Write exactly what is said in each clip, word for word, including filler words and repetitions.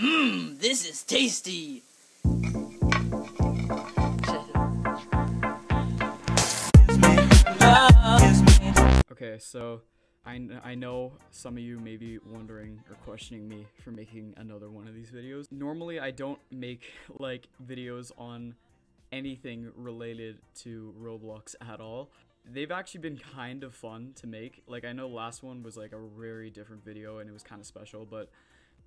Mmm, this is tasty! Okay, so I, I know some of you may be wondering or questioning me for making another one of these videos. Normally, I don't make, like, videos on anything related to Roblox at all. They've actually been kind of fun to make. Like, I know last one was, like, a very different video and it was kind of special, but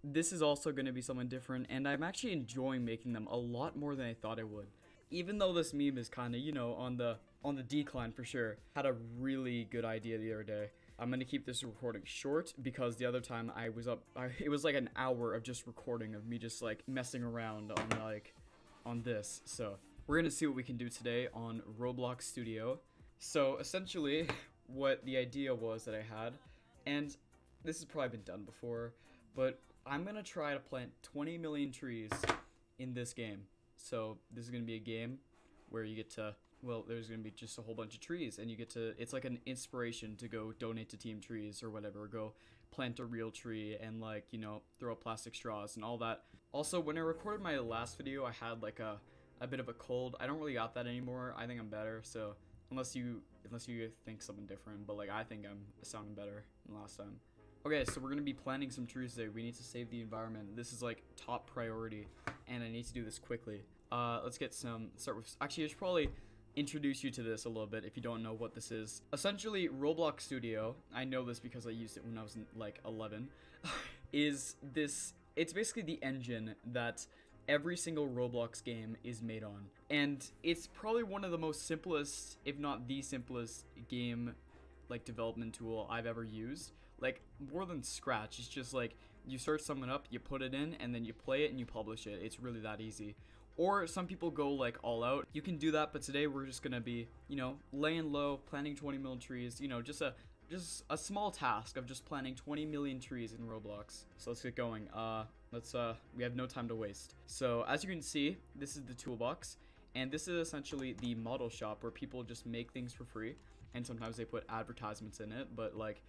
this is also going to be something different, and I'm actually enjoying making them a lot more than I thought I would. Even though this meme is kind of, you know, on the on the decline for sure, had a really good idea the other day. I'm going to keep this recording short because the other time I was up, I, it was like an hour of just recording of me just like messing around on like, on this. So we're going to see what we can do today on Roblox Studio. So essentially what the idea was that I had, and this has probably been done before, but I'm gonna try to plant twenty million trees in this game. So this is gonna be a game where you get to, well, there's gonna be just a whole bunch of trees and you get to, it's like an inspiration to go donate to Team Trees or whatever, or go plant a real tree and like, you know, throw out plastic straws and all that. Also, when I recorded my last video, I had like a, a bit of a cold. I don't really got that anymore. I think I'm better, so unless you, unless you think something different, but like I think I'm sounding better than last time. Okay, so we're going to be planting some trees today. We need to save the environment. This is like top priority, and I need to do this quickly. Uh, let's get some, start with, actually I should probably introduce you to this a little bit if you don't know what this is. Essentially, Roblox Studio, I know this because I used it when I was like eleven, is this, it's basically the engine that every single Roblox game is made on. And it's probably one of the most simplest, if not the simplest game like development tool I've ever used. Like, more than Scratch, it's just like, you search something up, you put it in, and then you play it and you publish it. It's really that easy. Or some people go, like, all out. You can do that, but today we're just gonna be, you know, laying low, planting twenty million trees, you know, just a just a small task of just planting twenty million trees in Roblox. So let's get going. Uh, let's, uh, we have no time to waste. So, as you can see, this is the toolbox, and this is essentially the model shop where people just make things for free, and sometimes they put advertisements in it, but, like,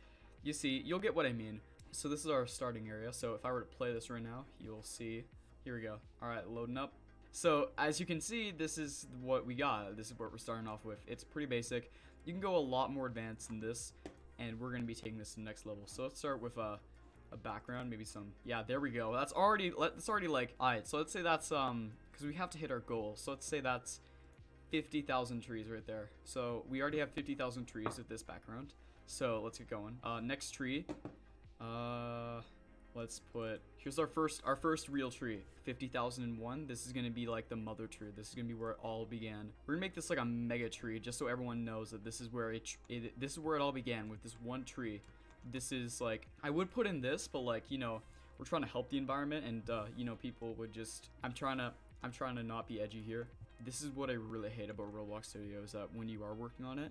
you see, you'll get what I mean. So this is our starting area. So if I were to play this right now, you'll see. Here we go. All right, loading up. So as you can see, this is what we got. This is what we're starting off with. It's pretty basic. You can go a lot more advanced than this, and we're gonna be taking this to the next level. So let's start with a, a background, maybe some. Yeah, there we go. That's already. That's already like. All right. So let's say that's um, because we have to hit our goal. So let's say that's fifty thousand trees right there. So we already have fifty thousand trees with this background. So let's get going. Uh, next tree. Uh, let's put, here's our first, our first real tree, fifty thousand one. This is going to be like the mother tree. This is going to be where it all began. We're gonna make this like a mega tree just so everyone knows that this is where it, it, this is where it all began with this one tree. This is like, I would put in this, but like, you know, we're trying to help the environment and, uh, you know, people would just, I'm trying to, I'm trying to not be edgy here. This is what I really hate about Roblox Studio is that when you are working on it,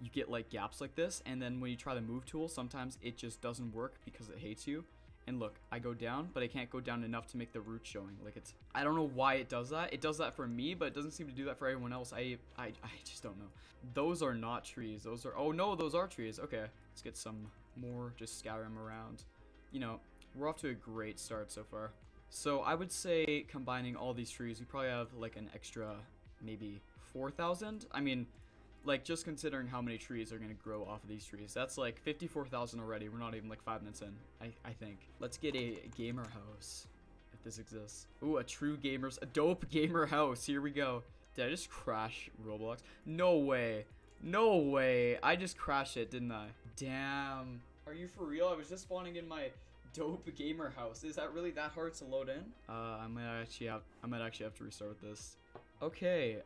you get like gaps like this, and then when you try the move tool, sometimes it just doesn't work because it hates you. And look, I go down, but I can't go down enough to make the root showing. Like it's, I don't know why it does that. It does that for me, but it doesn't seem to do that for everyone else. I, I, I just don't know. Those are not trees. Those are, oh no, those are trees. Okay, let's get some more, just scatter them around. You know, we're off to a great start so far. So I would say combining all these trees, we probably have like an extra, maybe four thousand. I mean, like, just considering how many trees are going to grow off of these trees. That's, like, fifty-four thousand already. We're not even, like, five minutes in, I, I think. Let's get a gamer house, if this exists. Ooh, a true gamer's... A dope gamer house. Here we go. Did I just crash Roblox? No way. No way. I just crashed it, didn't I? Damn. Are you for real? I was just spawning in my dope gamer house. Is that really that hard to load in? Uh, I might actually have, I might actually have to restart this. Okay.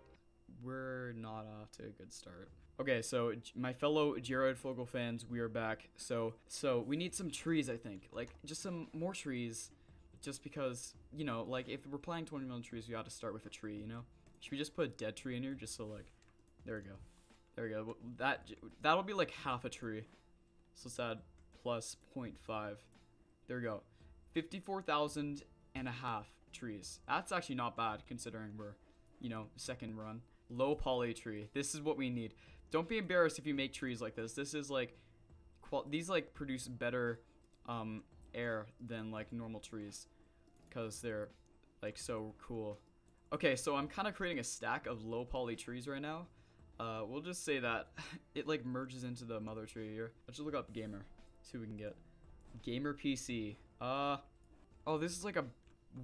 We're not off to a good start. Okay, so my fellow Jared Fogel fans, we are back. So, so we need some trees, I think. Like, just some more trees. Just because, you know, like, if we're planting twenty million trees, we ought to start with a tree, you know? Should we just put a dead tree in here? Just so, like, there we go. There we go. That, that'll be, like, half a tree. So let's add plus zero point five. There we go. fifty-four thousand and a half trees. That's actually not bad, considering we're, you know, second run. Low poly tree. This is what we need. Don't be embarrassed if you make trees like this. This is like, qual these like produce better um, air than like normal trees. because they're like so cool. Okay, so I'm kind of creating a stack of low poly trees right now. Uh, we'll just say that it like merges into the mother tree here. Let's just look up gamer, see what we can get. Gamer P C. Uh, oh, this is like a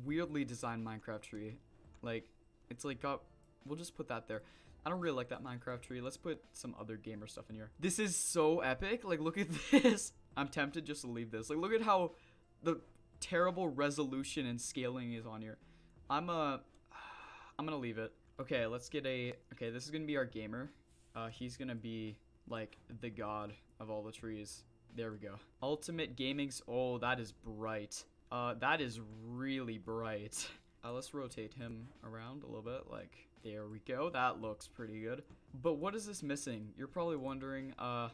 weirdly designed Minecraft tree. Like, it's like got, we'll just put that there. I don't really like that Minecraft tree. Let's put some other gamer stuff in here. This is so epic. Like, look at this. I'm tempted just to leave this. Like, look at how the terrible resolution and scaling is on here. I'm, uh, I'm gonna leave it. Okay, let's get a, okay, this is gonna be our gamer. Uh, he's gonna be, like, the god of all the trees. There we go. Ultimate Gaming's, oh, that is bright. Uh, that is really bright. Uh, let's rotate him around a little bit, like, there we go. That looks pretty good. But what is this missing? You're probably wondering, uh,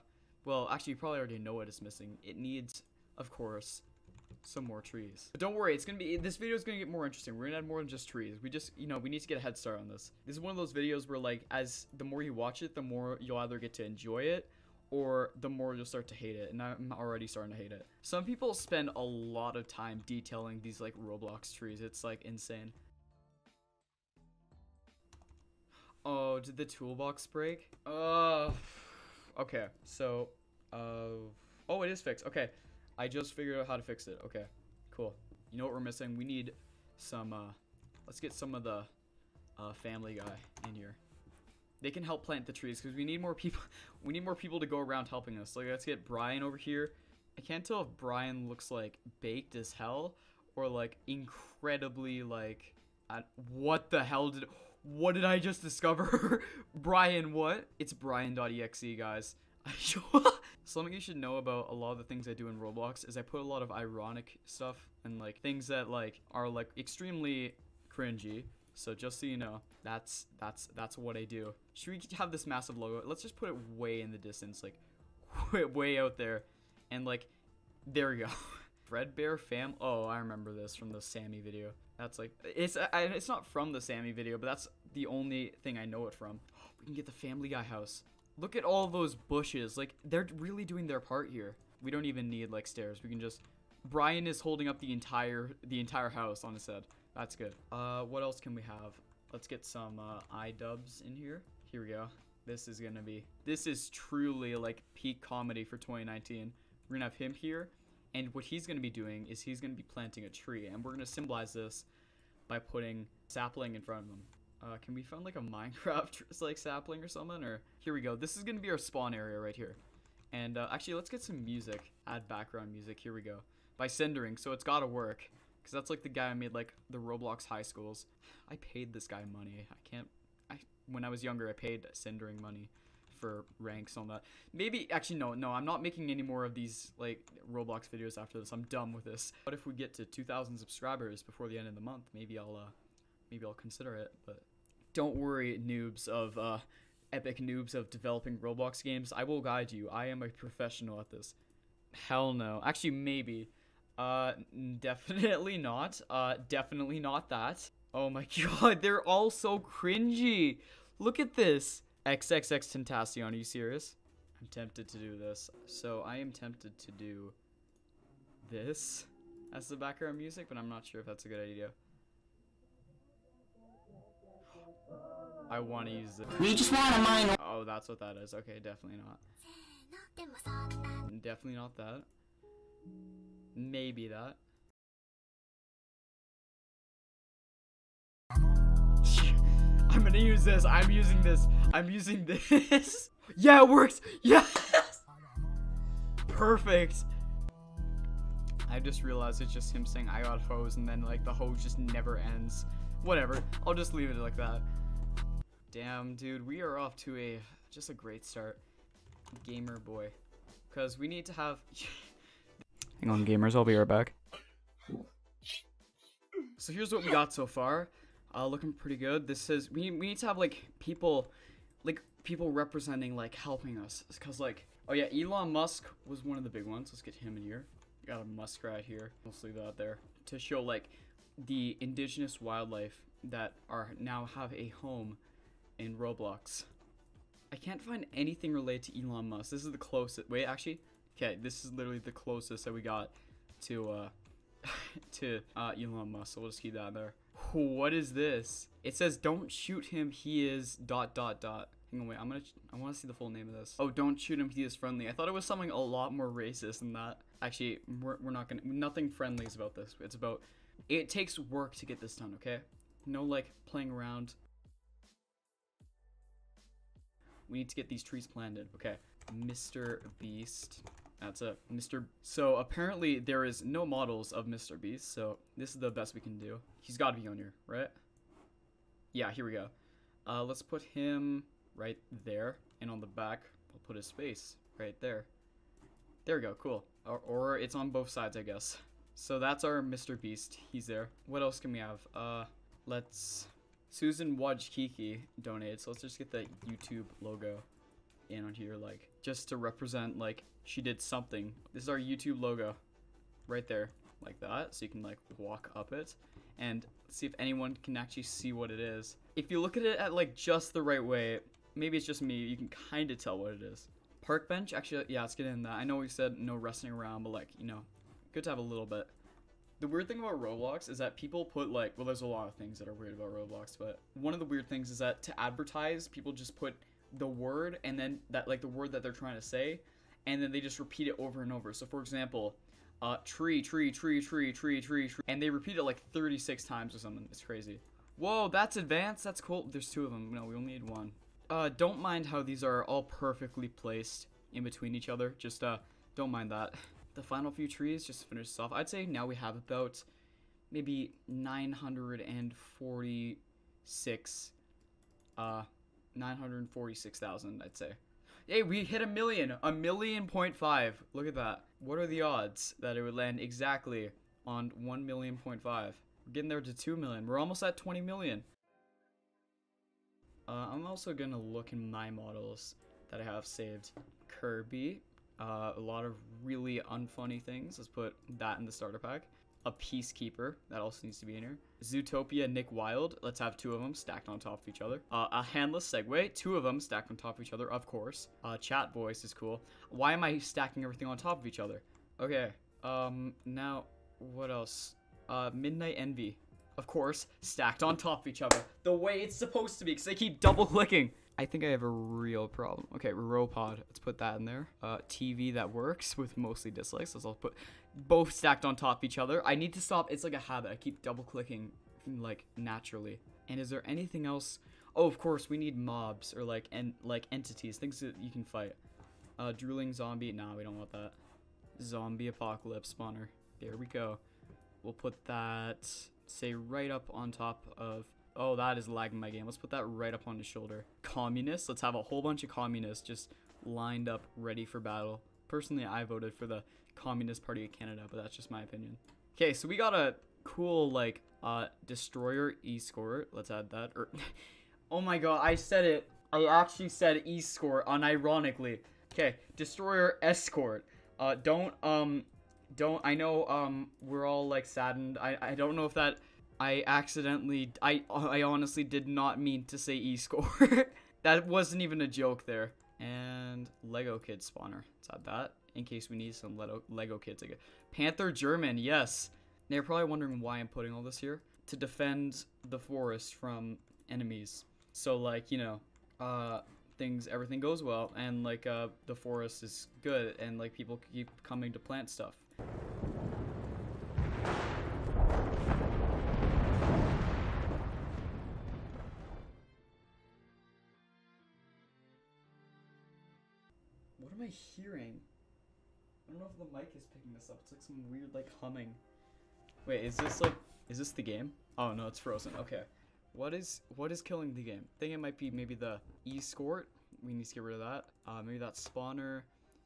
well, actually, you probably already know what it's missing. It needs, of course, some more trees. But don't worry, it's gonna be, this video is gonna get more interesting. We're gonna add more than just trees. We just, you know, we need to get a head start on this. This is one of those videos where, like, as the more you watch it, the more you'll either get to enjoy it or the more you'll start to hate it. And I'm already starting to hate it. Some people spend a lot of time detailing these, like, Roblox trees. It's, like, insane. Oh, did the toolbox break? Uh, okay, so, uh, oh, it is fixed. Okay, I just figured out how to fix it. Okay, cool. You know what we're missing? We need some, uh, let's get some of the uh, Family Guy in here. They can help plant the trees because we need more people. We need more people to go around helping us. Like, let's get Brian over here. I can't tell if Brian looks, like, baked as hell or, like, incredibly, like, I, what the hell did... What did I just discover? Brian, what? It's Brian.exe, guys. Something you should know about a lot of the things I do in Roblox is I put a lot of ironic stuff and, like, things that, like, are, like, extremely cringy. So just so you know, that's that's that's what I do. Should we have this massive logo? Let's just put it way in the distance, like, way out there. And, like, there we go. Fredbear fam. Oh, I remember this from the Sammy video. That's like, it's I, it's not from the Sammy video, but that's the only thing I know it from. Oh, we can get the Family Guy house. Look at all those bushes. Like, they're really doing their part here. We don't even need, like, stairs. We can just, Brian is holding up the entire, the entire house on his head. That's good. Uh, what else can we have? Let's get some uh, iDubs in here. Here we go. This is gonna be, this is truly, like, peak comedy for twenty nineteen. We're gonna have him here. And what he's going to be doing is he's going to be planting a tree. And we're going to symbolize this by putting sapling in front of him. Uh, can we find, like, a Minecraft, like, sapling or something? Or here we go. This is going to be our spawn area right here. And uh, actually, let's get some music. Add background music. Here we go. By Cindering. So it's got to work. Because that's, like, the guy who made, like, the Roblox high schools. I paid this guy money. I can't. I When I was younger, I paid Cindering money for ranks on that. Maybe, actually, no, no, I'm not making any more of these, like, Roblox videos after this. I'm done with this. But if we get to two thousand subscribers before the end of the month, maybe I'll, uh, maybe I'll consider it, but don't worry, noobs of, uh, epic noobs of developing Roblox games. I will guide you. I am a professional at this. Hell no. Actually, maybe. Uh, definitely not. Uh, definitely not that. Oh my god, they're all so cringy. Look at this. XXXTentacion, are you serious? I'm tempted to do this. So I am tempted to do this as the background music, but I'm not sure if that's a good idea. I want to use this. We just want to mine. Oh, that's what that is. Okay, definitely not. Definitely not that. Maybe that. I'm gonna use this. I'm using this. I'm using this. Yeah, it works. Yes. Perfect. I just realized it's just him saying I got hose and then, like, the hose just never ends. Whatever. I'll just leave it like that. Damn, dude. We are off to a just a great start. Gamer boy. Because we need to have... Hang on, gamers. I'll be right back. So here's what we got so far. Uh, looking pretty good. This is, we, we need to have, like, people, like, people representing, like, helping us. It's cause, like, oh yeah, Elon Musk was one of the big ones. Let's get him in here. We got a Musk right here. Let's leave that there to show, like, the indigenous wildlife that are now have a home in Roblox. I can't find anything related to Elon Musk. This is the closest. Wait, actually, okay, this is literally the closest that we got to, uh, to uh, Elon Musk. So we'll just keep that there. What is this? It says, don't shoot him. He is dot, dot, dot. Hang on, wait, I'm gonna, I want to see the full name of this. Oh, don't shoot him, he is friendly. I thought it was something a lot more racist than that. Actually, we're, we're not gonna, nothing friendly is about this. It's about, it takes work to get this done, okay? No, like, playing around. We need to get these trees planted, okay? Mister Beast, that's it, Mister So apparently there is no models of Mister Beast, so this is the best we can do. He's gotta be on here, right? Yeah, here we go. Uh, let's put him right there, and on the back we'll put his face right there. There we go, cool. Or, or it's on both sides, I guess. So that's our Mister Beast, he's there. What else can we have? Uh, let's, Susan Wojcicki donated, so let's just get the YouTube logo in on here, like, just to represent, like, she did something. This is our YouTube logo right there, like that, so you can, like, walk up it and see if anyone can actually see what it is. If you look at it at, like, just the right way, maybe it's just me, you can kind of tell what it is. Park bench, actually, yeah, let's get in that. I know we said no resting around, but, like, you know, good to have a little bit. The weird thing about Roblox is that people put, like, well, there's a lot of things that are weird about Roblox, but one of the weird things is that to advertise, people just put the word and then that, like, the word that they're trying to say, and then they just repeat it over and over. So, for example, uh, tree, tree, tree, tree, tree, tree, tree, and they repeat it, like, thirty-six times or something. It's crazy. Whoa, that's advanced. That's cool. There's two of them. No, we only need one. Uh, don't mind how these are all perfectly placed in between each other. Just, uh, don't mind that. The final few trees, just to finish this off, I'd say now we have about maybe nine hundred forty-six, uh, nine hundred forty-six thousand, I'd say. Hey, we hit a million, a million point five. Look at that. What are the odds that it would land exactly on one million point five? We're getting there to two million. We're almost at twenty million. Uh, I'm also going to look in my models that I have saved. Kirby, uh, a lot of really unfunny things. Let's put that in the starter pack. A peacekeeper, that also needs to be in here. Zootopia, Nick Wild, let's have two of them stacked on top of each other. Uh, a handless Segway, two of them stacked on top of each other, of course. Uh, chat voice is cool. Why am I stacking everything on top of each other? Okay, um, now, what else? Uh, Midnight Envy. Of course, stacked on top of each other. The way it's supposed to be, because they keep double-clicking. I think I have a real problem. Okay, Robopod, let's put that in there. Uh, T V that works with mostly dislikes. Let's all put both stacked on top of each other. I need to stop. It's like a habit. I keep double-clicking, like, naturally. And is there anything else? Oh, of course, we need mobs or, like, en like entities, things that you can fight. Uh, drooling zombie. Nah, we don't want that. Zombie apocalypse spawner. There we go. We'll put that... say right up on top of, oh, that is lagging my game. Let's put that right up on his shoulder. Communists, let's have a whole bunch of communists just lined up ready for battle. Personally, I voted for the Communist Party of Canada, but that's just my opinion. Okay, so we got a cool, like, uh, destroyer e-score. Let's add that. Or, oh my god, I said it. I actually said e-score unironically. Okay, destroyer escort. Uh, don't, um... Don't, I know, um, we're all, like, saddened. I, I don't know if that, I accidentally, I, I honestly did not mean to say e-score. That wasn't even a joke there. And Lego Kid Spawner. Let's add that, in case we need some Lego, Lego Kids again. Panther German, yes. Now you're probably wondering why I'm putting all this here. To defend the forest from enemies. So, like, you know, uh... things, everything goes well, and, like, uh, the forest is good, and, like, people keep coming to plant stuff. What am I hearing? I don't know if the mic is picking this up. It's like some weird, like, humming. Wait, is this, like, is this the game? Oh, no, it's frozen. Okay. What is what is killing the game? I think it might be maybe the e-scort. We need to get rid of that. Uh, maybe that spawner.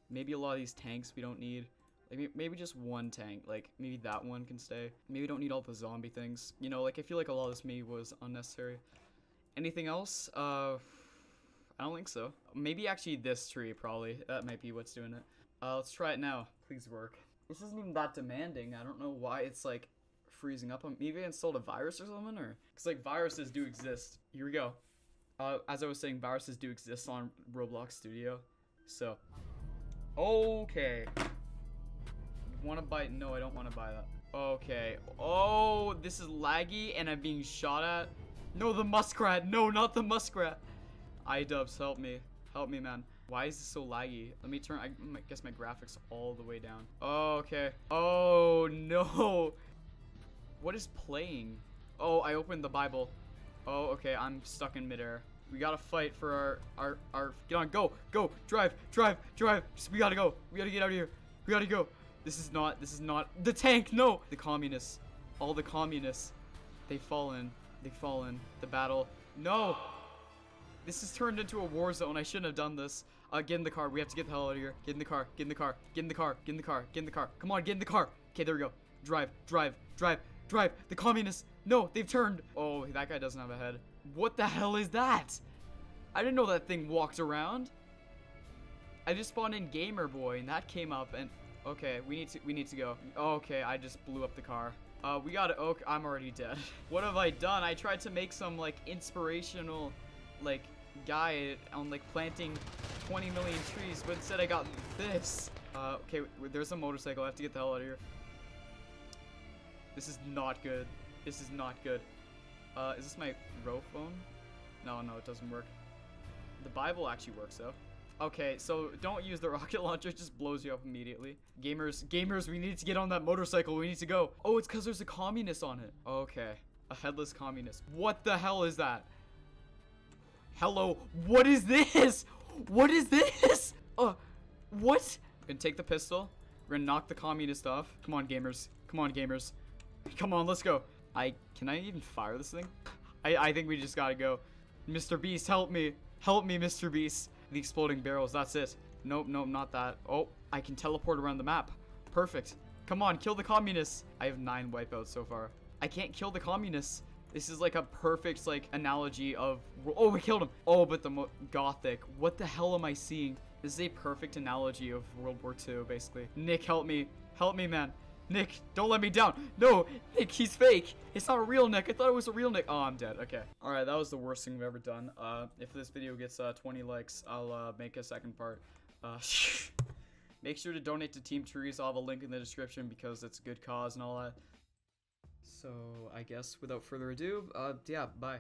Maybe a lot of these tanks we don't need. Like, maybe just one tank. Like, maybe that one can stay. Maybe don't need all the zombie things. You know, like, I feel like a lot of this maybe was unnecessary. Anything else? Uh, I don't think so. Maybe actually this tree, probably. That might be what's doing it. Uh, let's try it now. Please work. This isn't even that demanding. I don't know why it's, like, freezing up on. Maybe I installed a virus or something, or because, like, viruses do exist. Here we go. Uh, as I was saying, viruses do exist on Roblox Studio. So, okay. Want to buy? No, I don't want to buy that. Okay. Oh, this is laggy and I'm being shot at. No, the muskrat. No, not the muskrat. iDubs, help me. Help me, man. Why is this so laggy? Let me turn, I guess, my graphics all the way down. Oh, okay. Oh, no. What is playing? Oh, I opened the Bible. Oh, okay, I'm stuck in midair. We gotta fight for our, our, our, get on, go, go, drive, drive, drive. Just, we gotta go. We gotta get out of here. We gotta go. This is not, this is not, the tank, no. The communists, all the communists, they've fallen, they've fallen. The battle, no. This has turned into a war zone. I shouldn't have done this. Uh, get in the car. We have to get the hell out of here. Get in the car. Get in the car. Get in the car. Get in the car. Get in the car. Come on, get in the car. Okay, there we go. Drive, drive, drive, drive. The communists. No, they've turned. Oh, that guy doesn't have a head. What the hell is that? I didn't know that thing walked around. I just spawned in Gamer Boy, and that came up. And okay, we need to. We need to go. Okay, I just blew up the car. Uh, we got to. Okay, I'm already dead. What have I done? I tried to make some like inspirational, like guy on like planting twenty million trees, but instead I got this. Uh, okay, wait, there's a motorcycle. I have to get the hell out of here. This is not good. This is not good. Uh, is this my row phone? No, no, it doesn't work. The Bible actually works though. Okay, so don't use the rocket launcher. It just blows you up immediately. Gamers, gamers, we need to get on that motorcycle. We need to go. Oh, it's because there's a communist on it. Okay, a headless communist. What the hell is that? Hello, what is this? What is this? Uh, what? We're gonna take the pistol. We're gonna knock the communist off. Come on, gamers. Come on, gamers. Come on, let's go. I, can I even fire this thing? I, I think we just gotta go. Mister Beast, help me. Help me, Mister Beast. The exploding barrels, that's it. Nope, nope, not that. Oh, I can teleport around the map. Perfect. Come on, kill the communists. I have nine wipeouts so far. I can't kill the communists. This is like a perfect like analogy of, oh, we killed him. Oh, but the mo Gothic, what the hell am I seeing? This is a perfect analogy of World War Two, basically. Nick, help me. Help me, man. Nick, don't let me down. No, Nick, he's fake. It's not a real Nick. I thought it was a real Nick. Oh, I'm dead. Okay. All right, that was the worst thing we've ever done. Uh, if this video gets uh, twenty likes, I'll uh, make a second part. Uh, make sure to donate to Team Trees. I'll have a link in the description because it's a good cause and all that. So I guess without further ado, uh, yeah, bye.